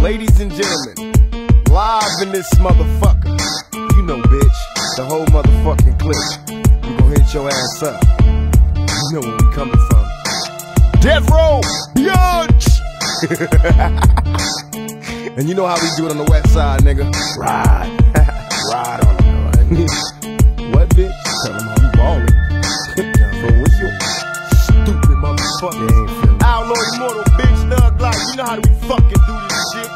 Ladies and gentlemen, live in this motherfucker. You know, bitch, the whole motherfucking clique. We gon' hit your ass up. You know where we coming from. Death Row, bitch! And you know how we do it on the west side, nigga. Ride. Ride on them. What, bitch? Tell them how you ballin'. So what's your stupid motherfucker? Outlaw Immortalz, bitch, Thugz like. You know how we fucking do this shit.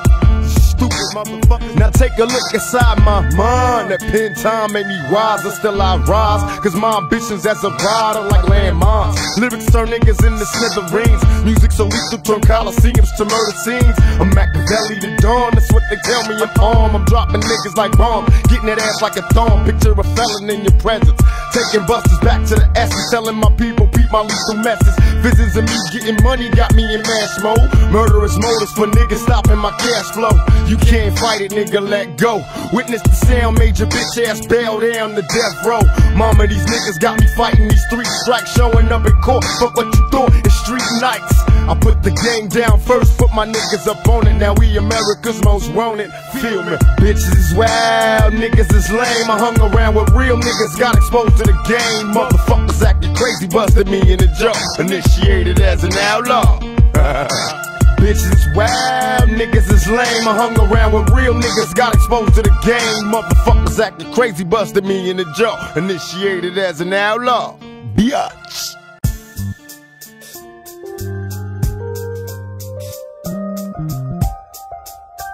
Now take a look inside my mind. That pen time made me wiser, still I rise. Cause my ambitions as a rider like landmines. Lyrics turn niggas into smithereens. Music so lethal turn coliseums to murder scenes. I'm Machiavelli to dawn, that's what they tell me I'm on. I'm dropping niggas like bomb, getting that ass like a thong. Picture a felon in your presence, taking busters back to the essence. Telling my people, peep my lethal message. Visions of me getting money got me in mash mode. Murderous motives for niggas stopping my cash flow. You can't fight it, nigga, let go. Witness the sound, major bitch ass bail down the death row. Mama, these niggas got me fighting these three strikes, showing up in court. Fuck what you thought, it's street nights. I put the game down first, put my niggas up on it. Now we America's most wanted. Feel me, bitches is wild, niggas is lame. I hung around with real niggas, got exposed to the game. Motherfuckers acting crazy, busted me in the joke. Initiated as an outlaw. Bitches is wild, niggas is lame. I hung around with real niggas, got exposed to the game. Motherfuckers acting crazy, busted me in the jaw. Initiated as an outlaw, bitch.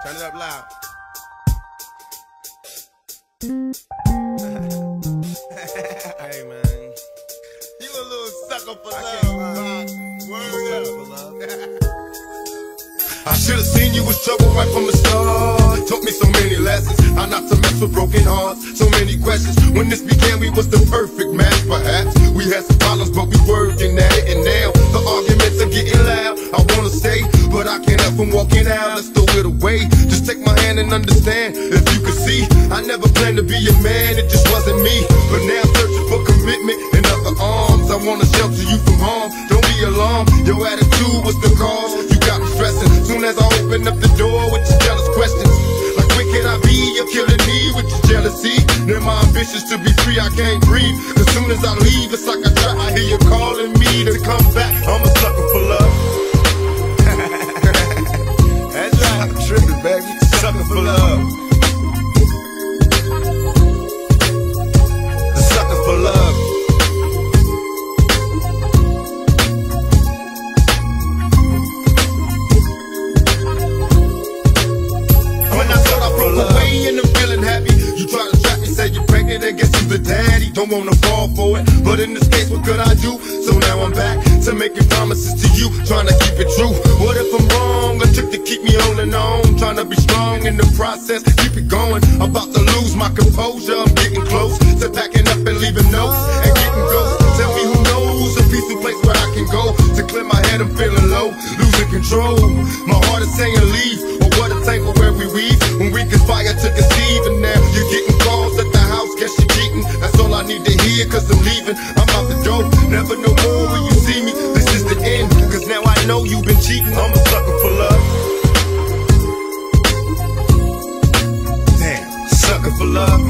Turn it up loud. Hey man, you a little sucker for love. Word up for love. I should've seen you was trouble right from the start. It taught me so many lessons, how not to mess with broken hearts. So many questions. When this began, we was the perfect match, perhaps. We had some problems, but we working at it. And now, the arguments are getting loud. I wanna stay, but I can't help from walking out. Let's throw it away. Just take my hand and understand. If you could see, I never planned to be a man, it just wasn't me. But now I'm searching for commitment in other arms. I wanna shelter you from harm. Don't be alarmed, your attitude was the cause. You got me stressing. Soon as I open up the door with your jealous questions, like where can I be? You're killing me with your jealousy. Then my ambitions to be free, I can't breathe. As soon as I leave, it's like I hear you calling me to come back. I'm a sucker for love. That's right, I'm tripping, baby. Sucker for love. The sucker for love. Daddy, don't wanna fall for it, but in this case, what could I do? So now I'm back to making promises to you, trying to keep it true. What if I'm wrong? A trick to keep me holding on, trying to be strong in the process, keep it going. I'm about to lose my composure, I'm getting close to packing up and leaving notes and getting ghosts. Tell me who knows a peaceful place where I can go to clear my head. I'm feeling low, losing control. My heart is saying leave, or what a tangle where we weave when we conspire to conceive. And now you're getting calls at the house, guess you're cheating. That's all I need to hear, cause I'm leaving. I'm out the door, never no more when you see me. This is the end, cause now I know you've been cheating. I'm a sucker for love. Damn, sucker for love.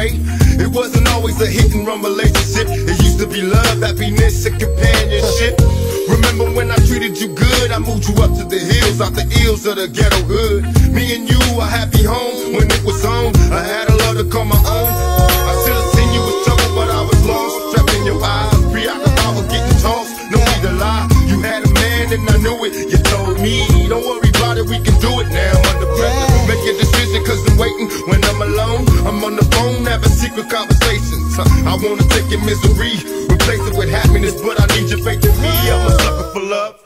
It wasn't always a hit and run relationship. It used to be love, happiness, and companionship. Remember when I treated you good? I moved you up to the hills, out the ills of the ghetto hood. Me and you, a happy home when it was on. I had a love to call my own. I should have seen you was trouble, but I was lost. Trapped in your eyes, preoccupied with getting tossed. No need to lie, you had a man and I knew it. You told me, don't worry about it, we can do it now. Under pressure, make a decision, cause I'm waiting. When I'm alone, I'm on the phone, having secret conversations. I wanna take your misery, replace it with happiness, but I need your faith in me. I'm a sucker for love.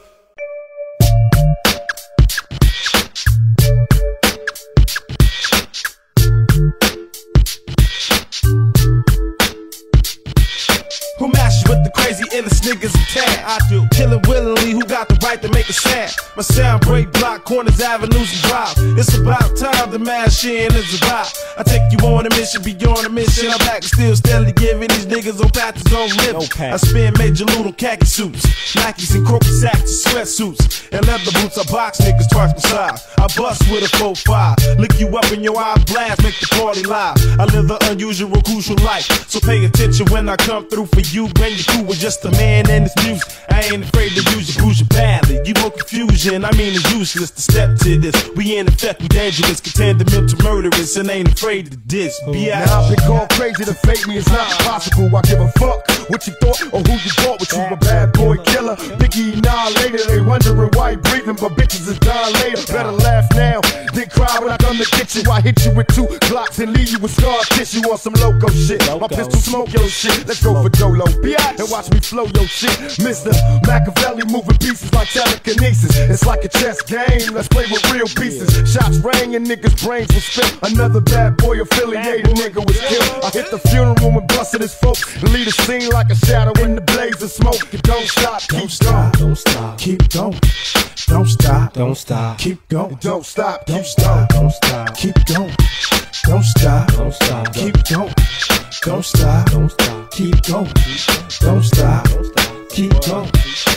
Who mashes with the crazy illest niggas in town? I do. Killing willingly, who got the right to make a sound? My sound break block corners, avenues, and drives. It's about time the mash in is about. I take you on a mission, beyond a mission. I'm back and still steadily giving these niggas on patches on living. Okay. I spin major loot on khaki suits, Nikes and croaky sacks and sweatsuits, and leather boots. I box niggas twice my size. I bust with a 4-5. Lick you up in your eye, blast, make the party live. I live the unusual, crucial life, so pay attention when I come through for you. When you crew was just a man and his music, I ain't afraid to use your crucial badly. You want confusion, I mean it's useless to step to this. We in effect, we dangerous, contending mental murderers, and ain't afraid to diss. Now I've been going crazy to fake me, it's not possible. I give a fuck what you thought or who you bought with you. A bad boy killer, Biggie annihilated. They wondering why he breathing, but bitches is dying later. Better laugh now than cry when I come to get you. I hit you with 2 Glocks and leave you with scar tissue on some loco shit. My pistol smoke your shit. Let's go for Dolo, and watch me flow your shit. Mr. Machiavelli moving pieces like telekinesis. It's like a chess game. Let's play with real pieces. Shots rang and niggas' brains were spent. Another bad boy affiliated nigga was killed. I hit the funeral and busted his folks and leave the scene like a shadow in the blaze of smoke. You don't stop, keep going. Don't stop, keep going. Don't stop, don't stop, keep going. Don't stop, don't stop, don't stop, keep going. Don't stop, don't stop, keep going. Don't stop, don't stop, keep going. Don't stop, keep going.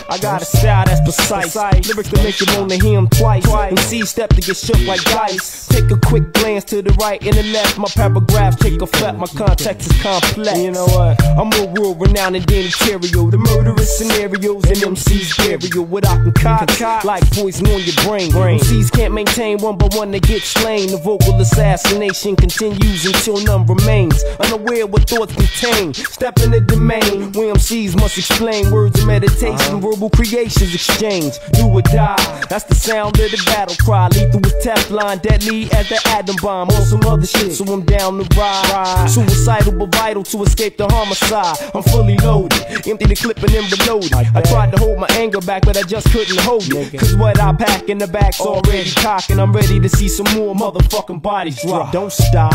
I got a style that's precise. Lyrics that make you wanna hear them twice. MC step to get shook like dice. Take a quick glance to the right and the left. My paragraphs take a flap. My context is complex. You know what? I'm a world renowned and then material. The murderous scenarios and MC's burial. What I can concoct like poison on your brain. MC's can't maintain one by one, they get slain. The vocal assassination continues until none remains. Unaware what thoughts contain. Step in the domain where MC's must explain words of meditation. Creations exchange, do or die. That's the sound of the battle cry. Lethal with Teflon, deadly as the atom bomb. Or some other shit, so I'm down to ride. Suicidal but vital to escape the homicide. I'm fully loaded, empty the clip and then reloaded. I tried to hold my anger back, but I just couldn't hold it. Cause what I pack in the back's already cocking. I'm ready to see some more motherfucking bodies drop. Don't stop,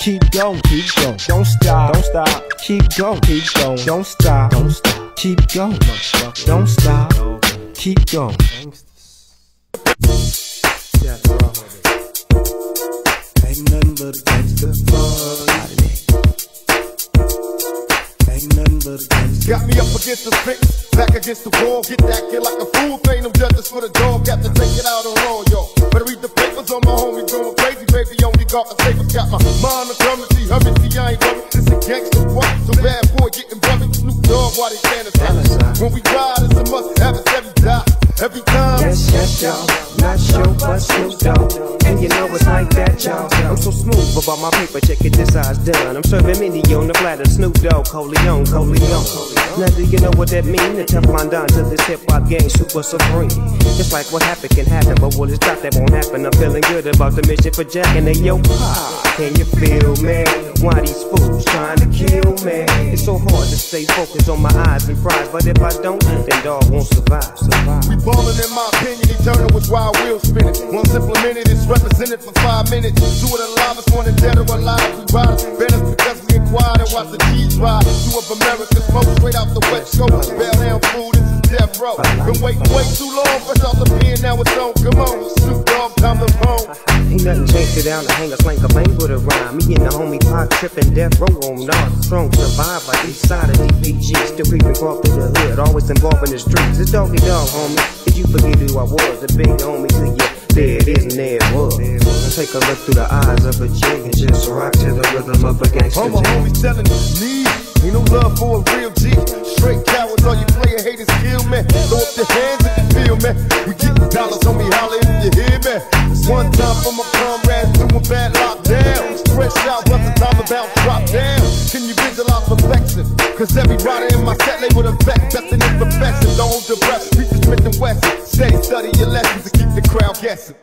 keep going, keep going. Don't stop, keep going, keep going. Don't stop, keep going. Don't stop. Keep going. Ain't nothing but a gangster boy. Ain't nothing but a gangster. Got me up against the fence, back against the wall. Get that kid like a fool, paying them judges for the dog. Got to take it out on all y'all. Better read the papers on my homies going crazy. Baby, only God can save us. Got my mind on comedy, humming. See, I ain't coming. This a gangster boy, so bad boy getting bumpy. Snoop Dogg, why they can't attack? When we ride, it's a must have it every time. Every time. Yes, y'all. Not show, but Snoop Dogg. And you know it's like that, y'all. I'm so smooth about my paper, checking this eye's done. I'm serving mini on the platter. Snoop Dogg, Coleon, Coleon. Now do you know what that mean? The Teflon Don to this hip-hop game, super supreme. It's like what happened can happen, but what is not that won't happen. I'm feeling good about the mission for Jack and the yo pop. Can you feel me? Why these fools trying to kill me? It's so hard to stay focused on my eyes and pride, but if I don't, then dog won't survive. We ballin' in my opinion, eternal was why I will spin it. Once implemented, it's represented for 5 minutes. Two of the liveest, one is dead or alive. We ride better because we inquired and watch the G's ride. Two of America's most straight out the West Coast. Down food, this is death row. Been waiting way too long, fresh off the pen, now it's on. Come on, Snoop Dogg, time to phone. Ain't nothing changed it down to hang a slank of bang with a rhyme. Me and the homie pop tripping death row on North Strong. Survive by each side of DPG. Still creeping off through the hood, always involved in the streets. It's doggy dog, homie. Did you forget who I was? The big homie to you. There it is and there it was. Take a look through the eyes of a jig and just rock to the rhythm of a gangster. All my homies telling me, ain't no love for a real G. Straight cowards, all you playin' haters kill me. Throw up your hands if you feel me. We get the dollars, homie, holler if you hear me. One time for my comrades doing bad lockdown. Stretch out, what's the time about drop down? Can you visualize perfection? Cause every rider in my set, they would affect. Best in this profession, don't hold your breath. Reach the Smith and Wesson. Stay, study your lessons and keep the crowd guessing.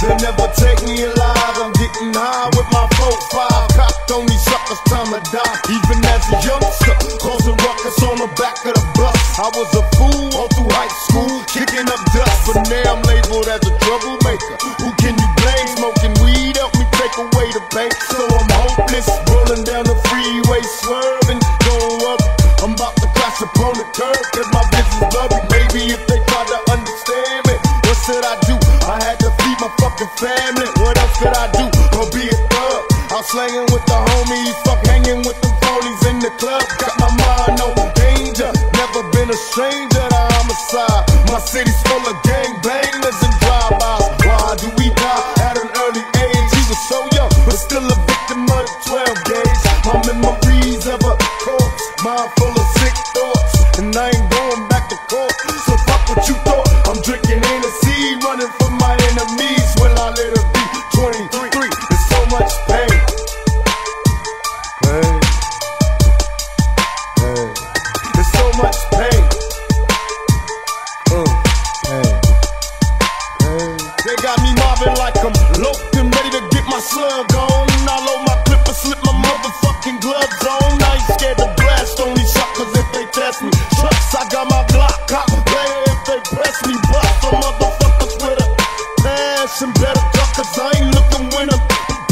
They never take me alive. I'm getting high with my 4-5 cocked on these suckers, time to die. Even as a youngster, causing ruckus on the back of the bus. I was a fool all through high school, kicking up dust. But now I'm labeled as a troublemaker. Who can you blame? Smoking weed helped me take away the pain. So I'm hopeless, rolling down the freeway, swerving, going up. I'm about to crash upon the curb, 'cause my bitch is loving. Maybe if they try to understand me, what should I do? I had to feed my fucking family. What else could I do? Go be a thug. I'm slanging with the homies, fuck hanging with the phonies in the club. Got my mind on danger. Never been a stranger to homicide. My city's full of gangbangers and drive-bys. Why do we die at an early age? He was so young, but still a victim of the 12 gauge. My memories of a corpse, mind full of sick thoughts, and I ain't going back to court. So fuck what you thought. I'm drinking Hennessy, running from my enemies. Will I let her be 23? There's so much pain. Hey, hey. There's so much pain. Pain, pain. They got me mobbing like I'm loped and ready to get my slug on. I load my clip and slip my motherfucking gloves on. I ain't scared to blast on these suckers if they test me. Trust, I got my Glock, cop player if they press me. Bust the motherfuckers with a pass and better duck, 'cause I ain't looking when I'm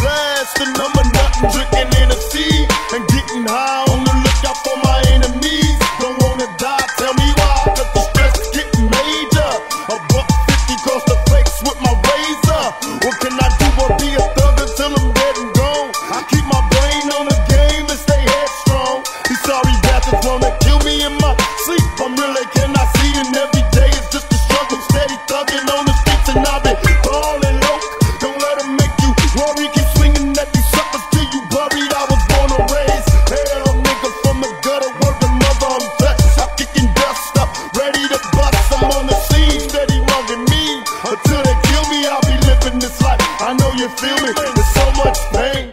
blasting. I'm a nothing, drinking Hennessy and getting high on the lookout for my enemies. Don't wanna die, tell me why, 'cause the stress is getting major. $1.50 cost the flakes with my razor. What can I do but be a thug until I'm dead and gone? I keep my brain on the game and stay headstrong. These sorry bastards wanna kill me in my sleep. I'm really cannot see, and every day it's just a struggle. Steady thugging on the streets, and I've been ballin' low. Don't let them make you worry. Keep swinging at these suckers till you buried. I was born and raised hell, nigga from the gutter. Word to mother, I'm blessed. I'm kicking dust up, ready to bust. I'm on the scene, steady mugging me. Until they kill me, I'll be living this life. I know you feel me. There's so much pain.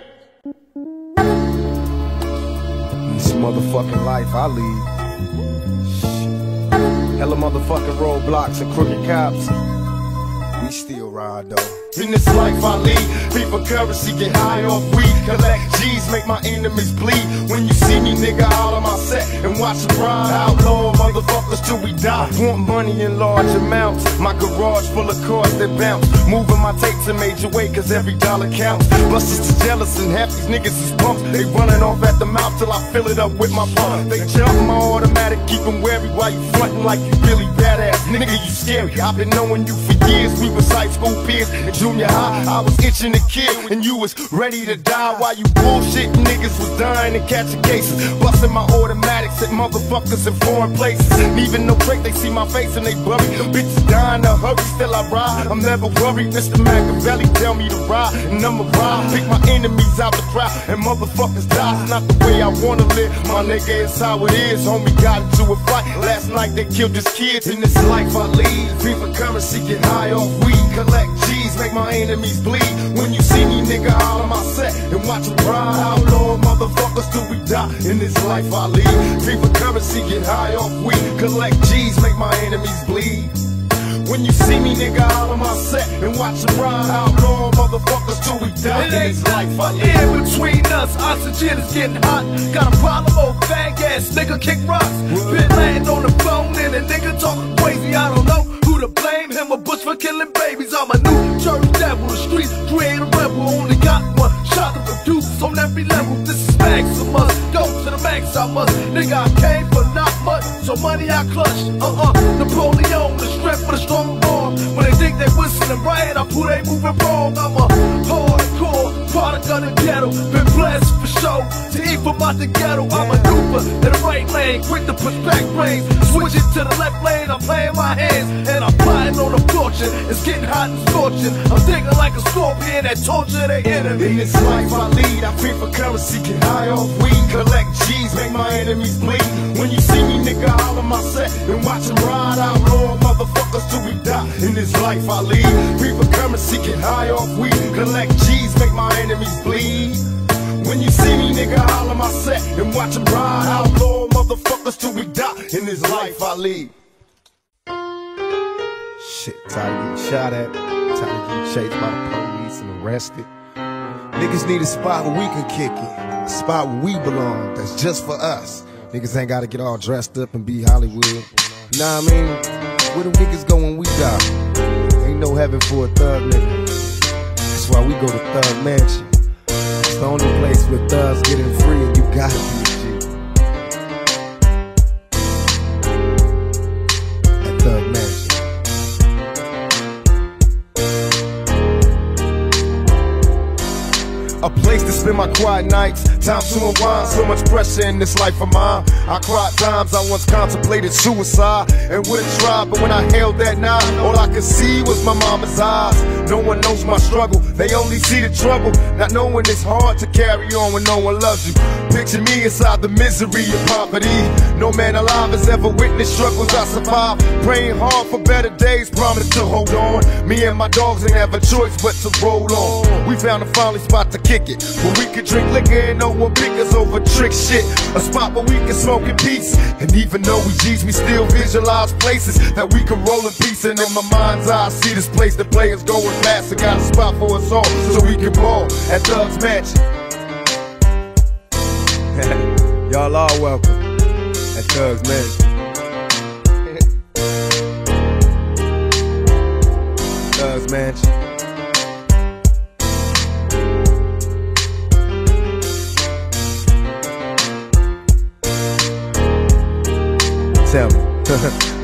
This motherfucking life I lead. Hella motherfucking roadblocks and crooked cops. We still ride though. In this life I lead, people currency get high off weed. Collect G's, make my enemies bleed. When you see me, nigga, out of my set and watch it ride. Outlaw motherfuckers till we die. Want money in large amounts. My garage full of cars that bounce. Moving my tapes in major way, 'cause every dollar counts. Busters to jealous and half these niggas is pumped. They running off at the mouth till I fill it up with my pump. They jump my automatic, keep them wary while you frontin' like you really badass. Nigga, you scary. I've been knowing you for years. We was high school peers. In junior high, I was itching to kill, and you was ready to die. While you bullshit niggas was dying to catching cases. Busting my automatics at motherfuckers in foreign places. And even no break, they see my face and they bury. Bitches dying to hurry, still I ride. I'm never worried. Mr. Machiavelli tell me to ride, and I'ma ride. Pick my enemies out the crowd, and motherfuckers die. Not the way I wanna live, my nigga, it's how it is. Homie got into a fight last night, they killed this kid. In this life I lead, people come and seek it high off weed. Collect G's, make my enemies bleed. When you see me, nigga, out of my set and watch them ride. Outlaw motherfuckers till we die. In this life I lead, people currency get high off weed. Collect G's, make my enemies bleed. When you see me, nigga, out of my set and watch them ride. Outlaw motherfuckers till we die. It ain't life I live. In between us, oxygen is getting hot. Got a problem, old fag ass nigga, kick rocks. Been laying on the phone and a nigga talking crazy. I don't know who to blame, him or Bush for killing babies. I'm a new church devil, the streets create a rebel. Only got one shot to produce on every level. This is Maximus, go to the max I must. Nigga, I came for not much, so money I clutch. Napoleon, the strength for the strong. When they think they whistling right, I pull they moving wrong. I'm a hardcore product of the ghetto. Been blessed for show to eat from out the ghetto. I'm a duper in the right lane, quick to push back lanes. Switch it to the left lane, I'm playing my hands. And I'm plotting on the fortune, it's getting hot and scorching. I'm thinking like a scorpion that torture their enemy. In this life I lead, I fear for currency, get high off weed. Collect G's, make my enemies bleed. When you see me, nigga, all of my set and watch them ride. Outlaw motherfuckers till we die. In this life I lead, people come and seek it high off weed. Collect G's, make my enemies bleed. When you see me, nigga, holler my set and watch them ride. Outlaw motherfuckers till we die. In this life I lead. Shit, time to get shot at, time to get chased by the police and arrested. Niggas need a spot where we can kick it, a spot where we belong, that's just for us. Niggas ain't gotta get all dressed up and be Hollywood. Nah, I mean, where them niggas go when we die? Ain't no heaven for a thug nigga. That's why we go to Thugz Mansion. It's the only place where thugs getting free, and you gotta be G at Thugz Mansion. A place to spend my quiet nights, time to unwind. So much pressure in this life of mine. I cried times I once contemplated suicide and wouldn't try, but when I held that knife, all I could see was my mama's eyes. No one knows my struggle, they only see the trouble. Not knowing it's hard to carry on when no one loves you. Picture me inside the misery of poverty. No man alive has ever witnessed struggles I survived. Praying hard for better days, promised to hold on. Me and my dogs ain't have a choice but to roll on. We found a finally spot to kick it, where we could drink liquor and no one pick us over trick shit. A spot where we can smoke in peace, and even though we G's, we still visualize places that we can roll in peace. And in my mind's eye, I see this place the players go and pass. I got a spot for us all, so we can ball at Thugz Mansion. Y'all are welcome at Thugz Mansion. Thugz Mansion. Tell me.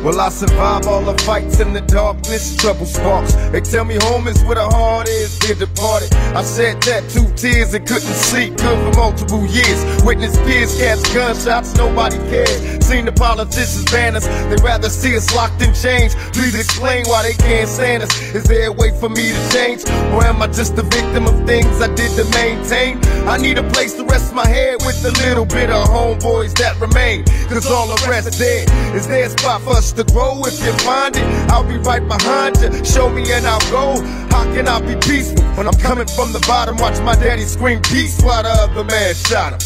Will I survive all the fights in the darkness? Trouble sparks. They tell me home is where the heart is. Dear departed, I said that 2 tears and couldn't sleep good for multiple years. Witness peers, cats, gunshots, nobody cares. Seen the politicians ban us, they'd rather see us locked in chains. Please explain why they can't stand us. Is there a way for me to change? Or am I just a victim of things I did to maintain? I need a place to rest my head with a little bit of homeboys that remain, cause all the rest dead. Is there a spot for us to grow? If you find it, I'll be right behind you. Show me and I'll go. How can I be peaceful when I'm coming from the bottom? Watch my daddy scream peace while the other man shot him.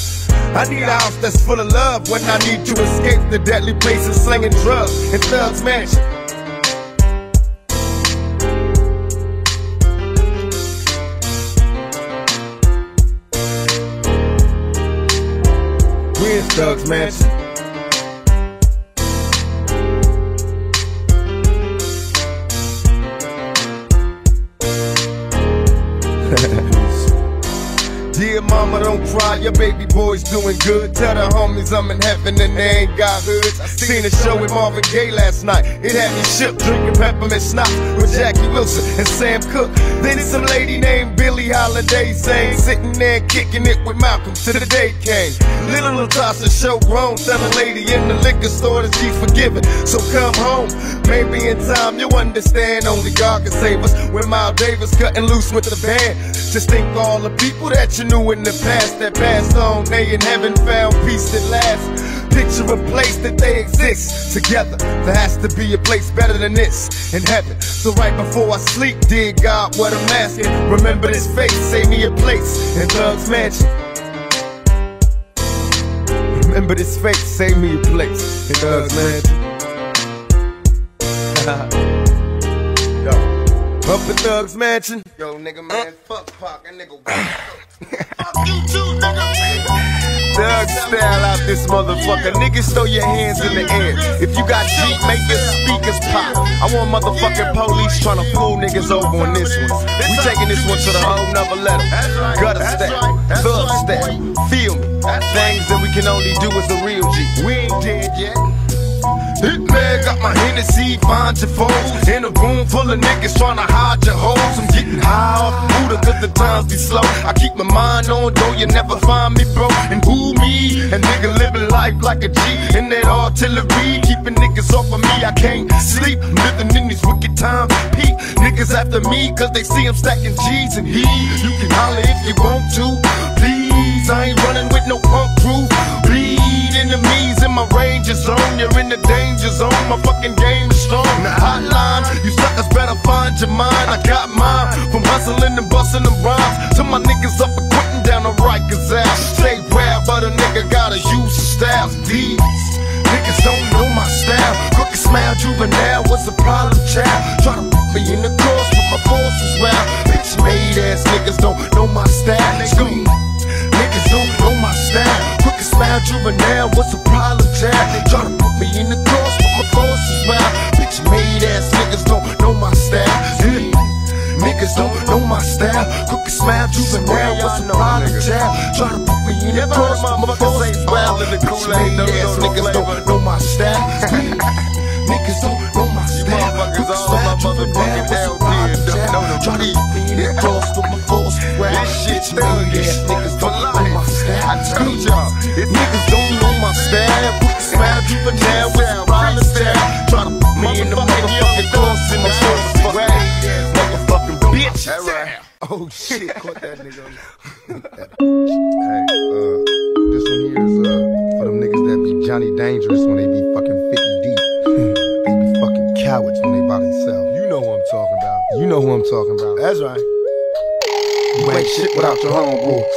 I need a house that's full of love when I need to escape the deadly place of slinging drugs in Thugz Mansion. We're in Thugz Mansion. Dear mama, don't cry, your baby boy's doing good. Tell the homies I'm in heaven and they ain't got hoods. I seen a show with Marvin Gaye last night. It had me shook, drinking peppermint schnapps with Jackie Wilson and Sam Cooke. Then some lady named Billie Holiday sang, sitting there kicking it with Malcolm till the day came. Little Latasha show grown, tell a lady in the liquor store that she's forgiven. So come home, maybe in time you'll understand. Only God can save us. When Miles Davis cutting loose with the band, just think all the people that you knew in the past that passed on, they in heaven found peace at last. Picture a place that they exist together. There has to be a place better than this in heaven. So right before I sleep, dear God, what I'm asking, remember this face, save me a place in Thugz Mansion. Remember this face, save me a place in Thugz Mansion. Up at Thugz Mansion. Yo, nigga, man, fuck Pac, that nigga. Fuck you too, nigga. Thug style out this motherfucker. Niggas throw your hands in the air. If you got cheap, make your speakers pop. I want motherfucking police tryna fool niggas over on this one. We taking this one to the whole nother level. Gutter style, thug style, feel me. Things that we can only do as a real G. We ain't dead yet. Hitman got my Hennessy, find your foes. In a room full of niggas tryna hide your hoes. I'm getting high off Buddha cause the times be slow. I keep my mind on though, you never find me bro. And who me? A nigga living life like a G. In that artillery, keeping niggas off of me. I can't sleep, living in these wicked times. Peep niggas after me cause they see I'm stacking G's and E's. You can holler if you want to, please. I ain't running with no punk crew. Enemies in my range is on, you're in the danger zone. My fucking game is strong. The hotline, you suckers better find your mind. I got mine from hustling and busting them rhymes to my niggas up and quitting down the Rikers ass. Stay rare, but a nigga gotta use the styles. These niggas don't know my style. Crooked smile, juvenile was a problem child. Try to put me in the course with my forces round. niggas don't know my style. Niggas don't know my style. Quick and smile, juvenile, what's the problem, child? They try to put me in the cross, but my cross is wild. Bitch made ass niggas don't know my style. Niggas don't know my style. Quick and smile, juvenile, what's the problem, child? Try to put me in the cross, but my cross is wild. Bitch made ass niggas don't know my style. Niggas don't know my style. Quick and smile, juvenile, what's the problem, child? Try to put me in the cross, but my cross is wild. Bitch made ass niggas don't know my style. I told y'all, niggas don't know my style. Quick and smile, juvenile, what's the problem, child? Try to put me in the motherfucking cross, and my cross is wild. Bitch. All right. Oh shit, caught that nigga. Hey, this one here is for them niggas that be Johnny Dangerous when they be fucking 50 deep. They be fucking cowards when they by themselves. You know who I'm talking about. You know who I'm talking about. That's right. You ain't shit without your homeboys.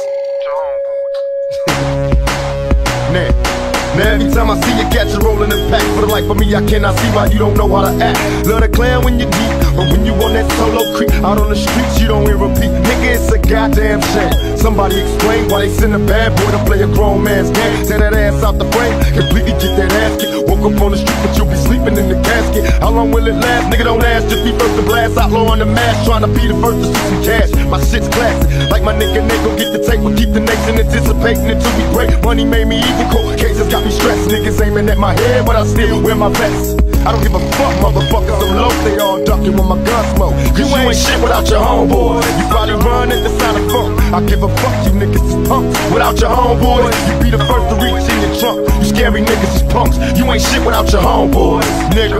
Nah. Now every time I see you catch you rolling the pack. For the life of me, I cannot see why you don't know how to act. Love to clown when you're deep, but when you on that solo creep out on the streets, you don't hear repeat. Nigga, it's a goddamn shame. Somebody explain why they send a bad boy to play a grown man's game. Tear that ass out the frame, completely get that ass kicked. Woke up on the street, but you'll be sleeping in the casket. How long will it last? Nigga, don't ask. Just be first to blast. Outlaw on the mask, trying to be the first to see some cash. My shit's classic. Like my nigga, nigga, get the tape. We'll keep the nation anticipating until we break. Money made me even cold. Cases got me stress, niggas aiming at my head, but I still wear my vest. I don't give a fuck, motherfuckers, I'm low. They all ducking with my gun smoke. Cause you ain't shit without your homeboys. You probably run at the sound of funk. I give a fuck, you niggas is punks. Without your homeboys, you be the first to reach in your trunk. You scary niggas is punks. You ain't shit without your homeboys, nigga.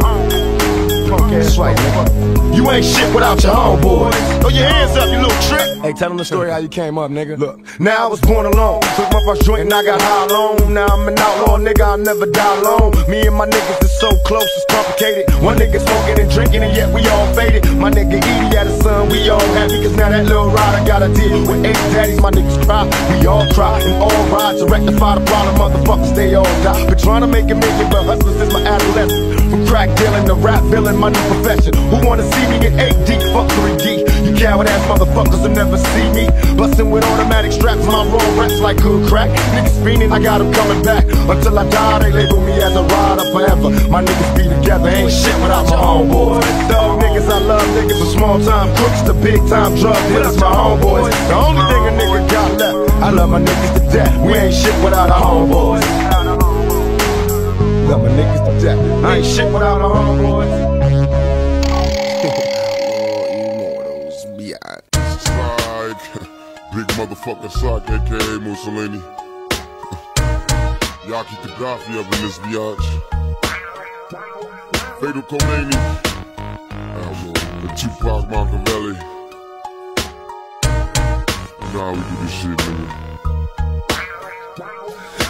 Punk ass right, nigga. You ain't shit without your homeboys. Throw your hands up, you little trick. Hey, tell them the story how you came up, nigga. Look, now I was born alone. Took my first joint and I got high alone. Now I'm an outlaw, nigga, I'll never die alone. Me and my niggas is so close, it's complicated. One nigga smoking and drinking and yet we all faded. My nigga Edie had a son, we all happy. Cause now that little rider got a deal with 8 daddies, my niggas cry. We all try and all ride to rectify the problem. Motherfuckers, they all die. Been trying to make it, but hustlers is my adolescence. From crack dealing to rap villain, my new profession. Who wanna see me get 8D? Fuck 3D. You coward ass motherfuckers will never see me bustin' with automatic straps. My raw raps like hood crack. Niggas fiendin', I got them coming back. Until I die, they label me as a rider forever. My niggas be together, ain't shit without my homeboys. Thug niggas, I love niggas from small time crooks to big time drug dealers, my homeboys. The only thing a nigga got left, I love my niggas to death. We ain't shit without our homeboys. Love my niggas to death. I ain't shit without our homeboys. Big motherfucking sock, aka Mussolini. Yaki Gaddafi up in this biatch. Fatal Khomeini. The 2PAC Machiavelli. Nah, we do this shit, nigga.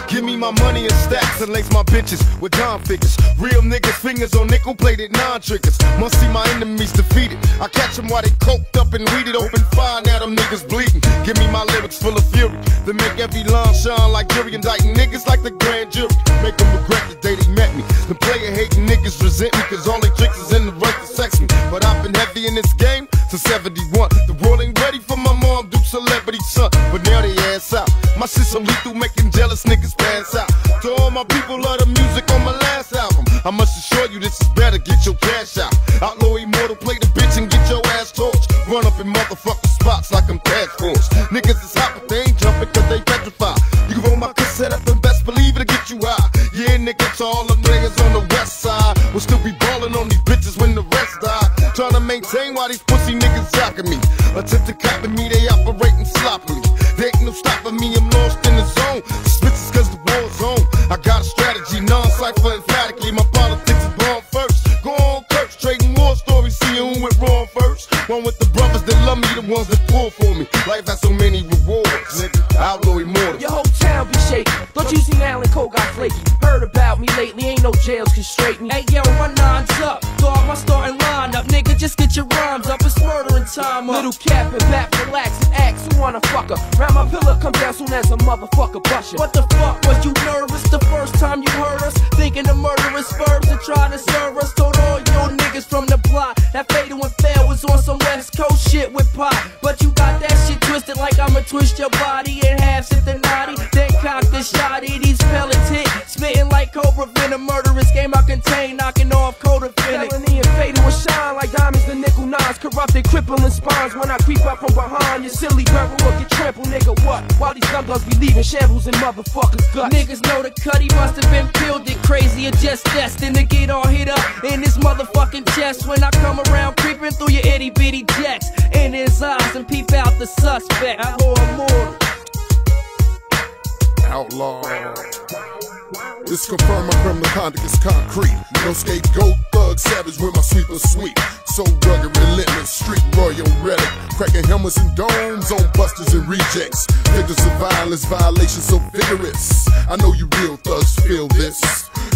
Give me my money in stacks and lace my bitches with dime figures. Real niggas, fingers on nickel-plated non-triggers. Must see my enemies defeated. I catch them while they coked up and weeded. Open fire, now them niggas bleeding. Give me my lyrics full of fury that make every line shine like jury. Indicting niggas like the grand jury. Make them regret the day they met me. The player-hating niggas resent me, cause all they tricks is in the right to sex me. But I've been heavy in this game since 71. The world ain't ready for my mom, Duke celebrity son. But now they ass out. My shit so lethal, making jealous niggas pass out. To all my people, love the music on my last album. I must assure you this is better, get your cash out. Outlaw Immortal, play the bitch and get your ass torched. Run up in motherfucking spots like I'm task force. Niggas is hot, but they ain't jumping cause they petrified. You can roll my cassette up and best believe it'll get you high. Yeah, nigga, to all them niggas on the west side. We'll still be ballin' on these bitches when the rest die. Trying to maintain while these pussy niggas jockin' me. Attempt to copy me, they operating sloppily. They ain't no stopping me, I'm lost in the zone. Spitches cause the war's on. I got a strategy, non-cypher emphatically. My politics is born first. Go on curse, trading war stories, seeing who went wrong first. One with the brothers that love me, the ones that pull for me. Life has so many rewards, nigga. Outlaw Immortal. Your whole town be shaking. Thought you seen Alan Cole got flaky. Heard about me lately, ain't no jails can straight me. Hey yo, my nine's up, dog, my starting line up. Nigga, just get your rhymes up, it's murdering time up. Little cap and back, relax and axe, you wanna fucker. Round my pillow, come down soon as a motherfucker busher. What the fuck, was you nervous the first time you heard us? Thinking the murderous verbs and trying to serve us. Told all your niggas from the block that fatal and fail was on some West Coast shit with pop. But you got that shit Twist it like I'ma twist your body in halves at the naughty. Then cock the shotty, these pellets hit. Spitting like Cobra Venom, murderous game I contain. Knocking off codependent. Felony and fatal will shine like diamonds to nickel nines. Corrupted, crippling spines when I creep up from behind. Your silly barrel will get trampled, nigga, what? While these dumb dogs be leaving shambles and motherfuckers' guts. Niggas know the cut, he must have been fielded crazy or just destined to get all hit up in this motherfucking chest. When I come around creeping through your itty bitty decks, in his eyes and peep out the suspect. Outlaw. It's confirmed my criminal conduct is concrete. No scapegoat, thug, savage with my sweeper sweep. So rugged, relentless, street royal relic. Cracking helmets and domes on busters and rejects. Victims of violence, violations so vigorous. I know you real thugs feel this.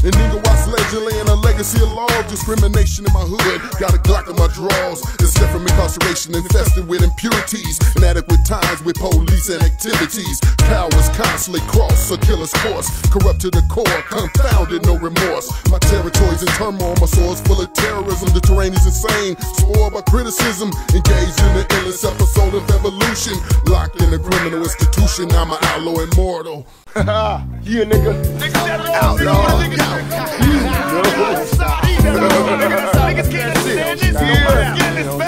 And nigga, watch legend laying a legacy of law. Discrimination in my hood, got a Glock in my drawers. Except from incarceration, infested with impurities. Inadequate times with police and activities. Cowards constantly cross a killer's course. Corrupt to the core, confounded, no remorse. My territory's in turmoil, my soil's full of terrorism. The terrain is insane, spoiled by criticism. Engaged in the endless episode of evolution. Locked in a criminal institution, I'm an outlaw immortal. Haha, yeah, nigga. Niggas that are outlaw. Niggas can't stand this.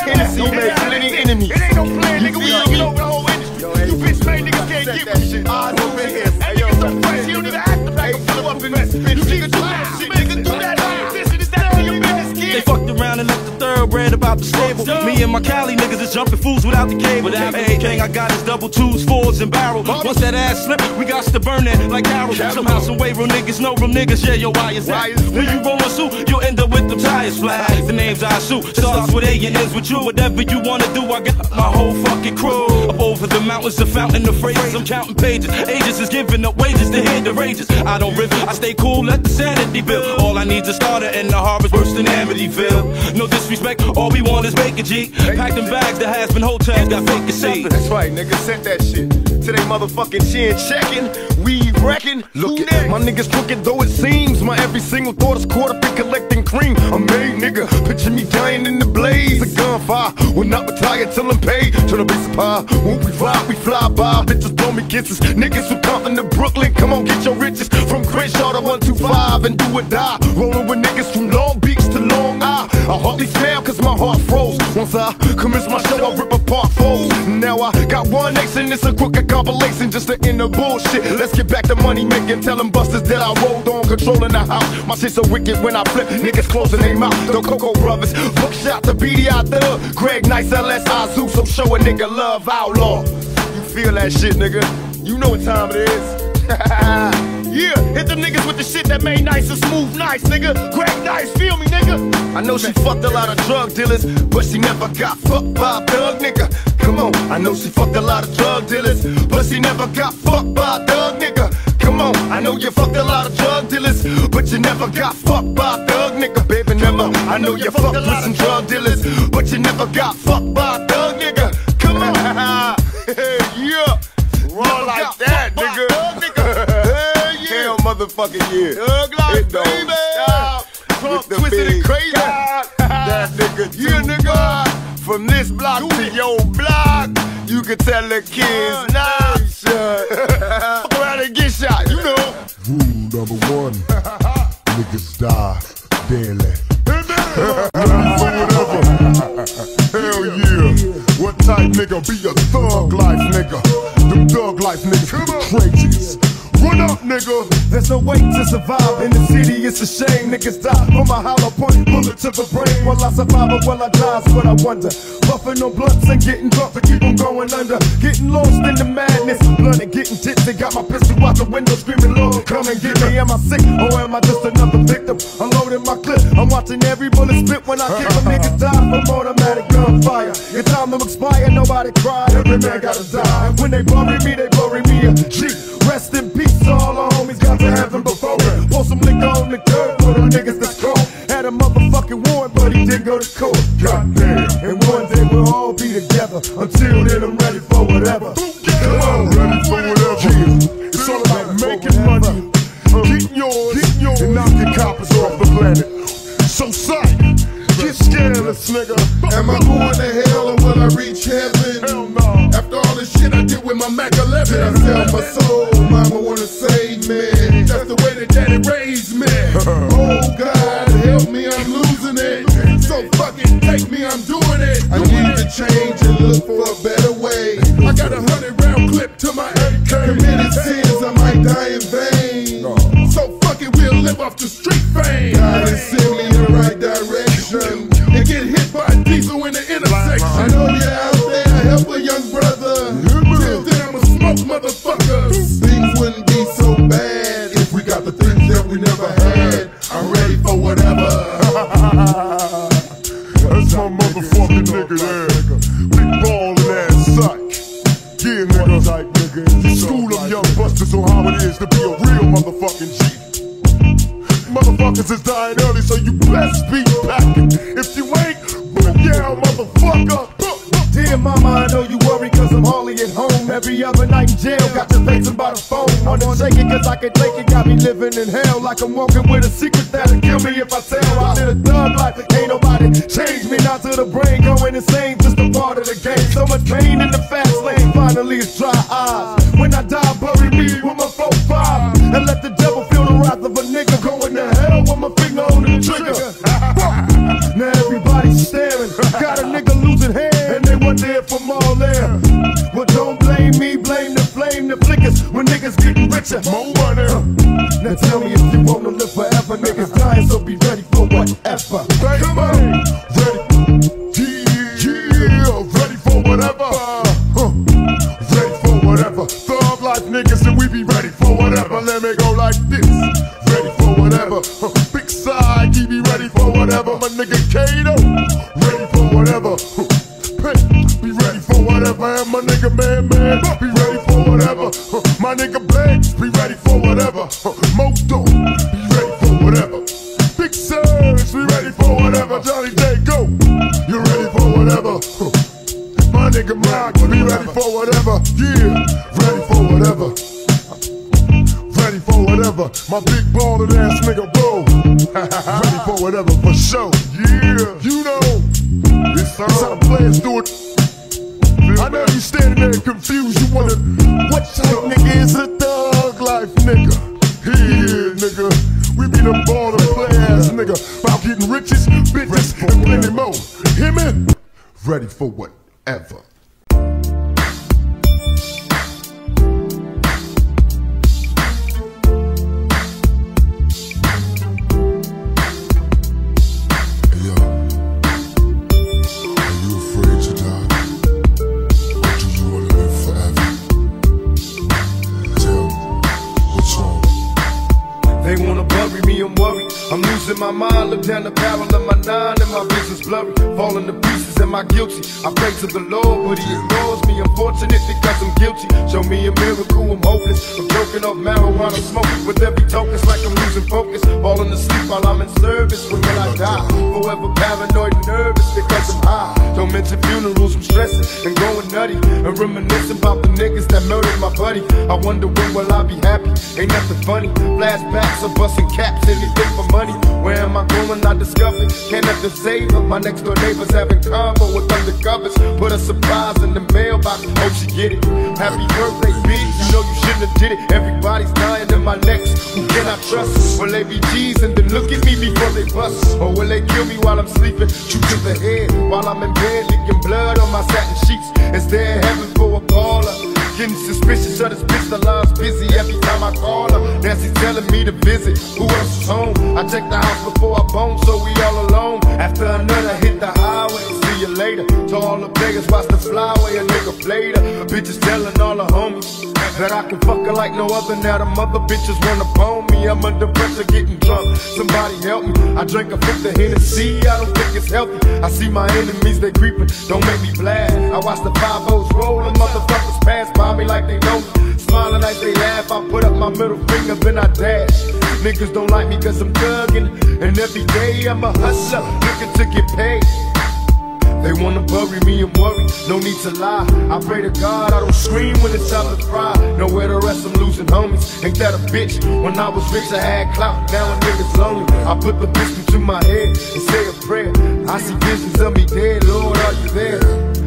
Can't make plenty enemies. It ain't no plan, nigga. We all get over the whole industry. You bitch made niggas can't give me shit. I know it is. And niggas so fresh, you don't even act like a follow up in this bitch. You niggas do that shit, nigga. Do that shit. Is that all your business, kid? They fucked around and left the thoroughbred about the stable. Me and my Cali niggas is jumping fools without the cable. Everything I got is double twos, fours, and barrel. Once that ass slip, we got to burn that like Carol. Somehow, some way, real niggas know real niggas. Yeah, yo, why is that? When you roll a suit, you'll end up with them tires flat. The names I shoot starts with A and ends with you. Whatever you wanna do, I got my whole fucking crew. Up over the mountains, the fountain of phrases. I'm counting pages. Ages is giving up wages to hear the rages. I don't riff, I stay cool, let the sanity build. All I need's a starter, and the harvest worse than Amityville. No disrespect, all we want is bacon, G. Pack them bags, the has been hotels, got fake seats. That's right, nigga, sent that shit to they motherfucking chin checking. We wrecking, look at my niggas crooked though it seems. My every single thought is caught up in collecting cream. I'm made, nigga, picture me dying in the blaze. A gunfire, will not retire till I'm paid. Turn a piece of pie, when we fly by. Bitches blow me kisses, niggas who come from the Brooklyn. Come on, get your riches from Crenshaw to 125 and do or die. Rolling with niggas from Long Beach to Long Island. I hardly smell cause my heart froze. Once I commence my show, I rip apart foes. Now I got one nation, it's a crooked compilation. Just the inner bullshit. Let's get back to money making. Tell them busters that I rolled on, controlling the house. My shit so wicked when I flip, niggas closing their mouth. The Coco Brothers, hook shot to BDI Thug, Greg Nice, LSI Zoo. So show a nigga love, outlaw. You feel that shit, nigga? You know what time it is. Yeah, hit them niggas with the shit that made nice and smooth nice, nigga. Greg Nice, feel me, nigga. I know she fucked a lot of drug dealers, but she never got fucked by a thug, nigga. Come on, I know she fucked a lot of drug dealers, but she never got fucked by a thug, nigga. Come on, I know you fucked a lot of drug dealers, but you never got fucked by a thug, nigga. Baby, never. I know you fucked with some drug dealers, but you never got fucked by a thug, nigga. Come on. Yeah, raw like that, nigga. Motherfucking year. It don't baby. Stop. Trump with twisted and crazy. That nigga, yeah, nigga. From this block to your block, you can tell the kids nah. Fuck around and get shot, you know. Rule number one, niggas die daily. Hell yeah. What type nigga be a thug life nigga? Them thug life niggas crazies. Run up, nigga. There's no way to survive in the city. It's a shame niggas die from a hollow point bullet to the brain. Will I survive or will I die? Is what I wonder. Puffing on blunts and getting drunk to keep them going under. Getting lost in the madness, blood and getting tipsy. Got my pistol out the window screaming, Lord, come and get me. Am I sick or am I just another victim? Unloading my clip, I'm watching every bullet spit when I kick them. Niggas die from automatic gunfire. It's time to expire, nobody cry. Every man gotta die. And when they bury me, they bury me a G. Rest in peace. All our homies got to heaven before it. Pour some liquor on the curb for them niggas that's cold. Had a motherfucking warrant, but he didn't go to court. Goddamn. And one day we'll all be together. Until then, I'm ready for whatever. Come on, ready for whatever. It's all about making money, getting yours, and knocking coppers off the planet. So psych, get scared, nigga. Am I going to hell or will I reach heaven? Hell no. After all this the shit I did with my Mac 11. Did I sell my soul? Mama wanna save me. That's the way that daddy raised me. Oh God, help me, I'm losing it. So fucking take me, I'm doing it. I need to change and look for a better way. I got a 100-round clip to my AK. Committed sins, I might die in vain. So fucking we'll live off the street fame. God has sent me in the right direction. And get hit by a diesel in the intersection. I know you're out there, help a young brother. Till then I'ma smoke motherfuckers. Things wouldn't be so bad if we got the things that we never had. I'm ready for whatever. That's my motherfucking nigga there. Big ballin' ass sock. Yeah, nigga. School them young busters on how it is to be a real motherfucking G. Motherfuckers is dying early, so you best be packing. If you ain't, move down, motherfucker. Dear mama, I know you worry, cause I'm hardly at home. Every other night in jail, got your facing by the phone. I wanna shake it, cause I can take it. Got me living in hell, like I'm walking with a secret that'll kill me if I tell. I live a thug life, ain't nobody changed me. Not to the brain, going insane, just a part of the game. So much pain in the fast lane, finally it's dry eyes. When I die, bury me with my 4-5. And let the devil feel the wrath of a nigga going to hell with my finger on the trigger. Now everybody's staring, got a nigga losing hair, and they were there from all there. Well, don't blame me, blame the flame that flickers when niggas getting richer. More money. Now tell me if you wanna live forever, niggas dying, so be ready for whatever. Come on, ready, yeah, ready for whatever, ready for whatever. Thug life niggas, and we be ready for whatever. Let me go like this, ready for whatever. Big side, keep me ready for whatever. My nigga Kato, ready for whatever. Be ready for whatever, and my nigga Man, be ready for whatever. My nigga Banks, be ready for whatever. Moto, be ready for whatever. Big Surge, be ready for whatever. Johnny Day, go, you ready for whatever. My nigga Rock, be ready for whatever. Yeah, ready for whatever. Ready for whatever. My big ballin' ass nigga Bo, ready for whatever, for sure. Yeah, you know it's how the players do it. I know you standing there confused. You wonder what type nigga is a thug life nigga. Yeah, nigga, we be the ball to play ass nigga. About getting riches, bitches, and plenty more. Hear me? Ready for whatever. I'm losing my mind, look down the barrel of my 9 and my vision's blurry. Falling to pieces, am I guilty? I pray to the Lord, but he ignores me. Unfortunate because I'm guilty. Show me a miracle, I'm hopeless. I'm joking off marijuana smoking. With every token, it's like I'm losing focus. Falling asleep while I'm in service. When will I die? Forever paranoid and nervous because I'm high. Don't mention funerals, I'm stressing and going nutty. And reminiscing about the niggas that murdered my buddy. I wonder when will I be happy? Ain't nothing funny. Flashbacks of busting caps, anything for money. Where am I going? I discovered. Can't have to save her. My next door neighbors having convo with undercovers. Put a surprise in the mailbox. Hope she get it. Happy birthday, B. You know you shouldn't have did it. Everybody's dying in my next. Who can I trust? Will they be G's and then look at me before they bust? Or will they kill me while I'm sleeping? Shoot to the head while I'm in bed, leaking blood on my satin sheets. Is there heaven for a baller? Getting suspicious of this bitch, the line's busy every time I call her. Nancy's telling me to visit, who else is home? I check the house before I bone, so we all alone. After another hit the highway, see you later. To all the players, watch the flyway, a nigga played her. The bitch is telling all the homies that I can fuck her like no other. Now the mother bitches wanna bone me, I'm under pressure getting drunk. Somebody help me, I drank a fifth of Hennessy, I don't think it's healthy. I see my enemies, they creeping, don't make me blast. I watch the 5-0s roll, the motherfuckers pass by me like they know me. Smiling like they laugh, I put up my middle finger, then I dash. Niggas don't like me cause I'm thuggin', and every day I'm a hustler, looking to get paid. They wanna bury me, I'm worried, no need to lie. I pray to God I don't scream when it's time to cry. Nowhere to rest, I'm losing homies, ain't that a bitch? When I was rich I had clout, now a nigga's lonely. I put the pistol to my head and say a prayer. I see visions of me dead, Lord, are you there?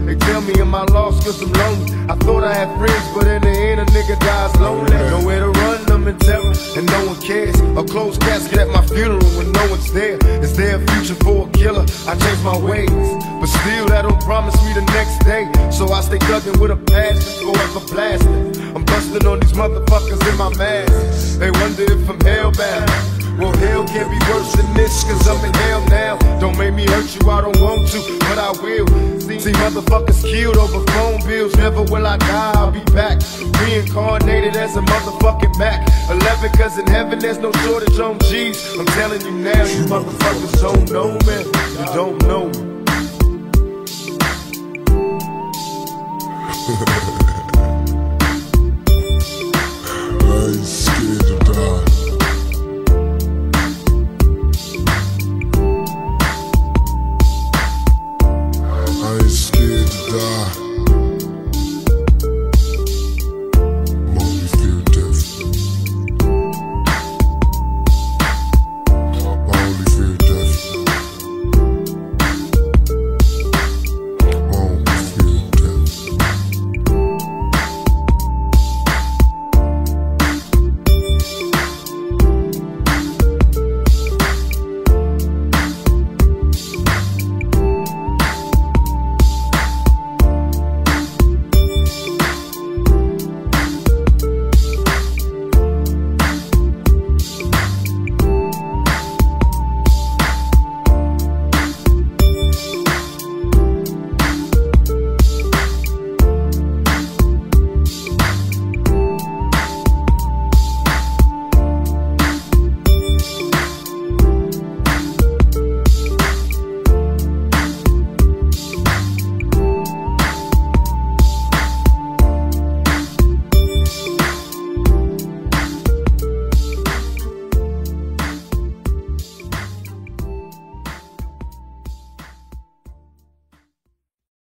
They tell me am I lost cause I'm lonely. I thought I had friends, but in the end a nigga dies lonely. Nowhere to run, I'm in terror, and no one cares. A closed casket at my funeral when no one's there. Is there a future for a killer? I changed my ways, but still that don't promise me the next day. So I stay thuggin' with a past, forever blasting. I'm busting on these motherfuckers in my mask. They wonder if I'm hellbound. Well, hell can't be worse than this, cause I'm in hell now. Don't make me hurt you, I don't want to, but I will. See motherfuckers killed over phone bills. Never will I die, I'll be back, reincarnated as a motherfucking Mac 11, cause in heaven there's no shortage on G's. I'm telling you now, you motherfuckers don't know, man. You don't know.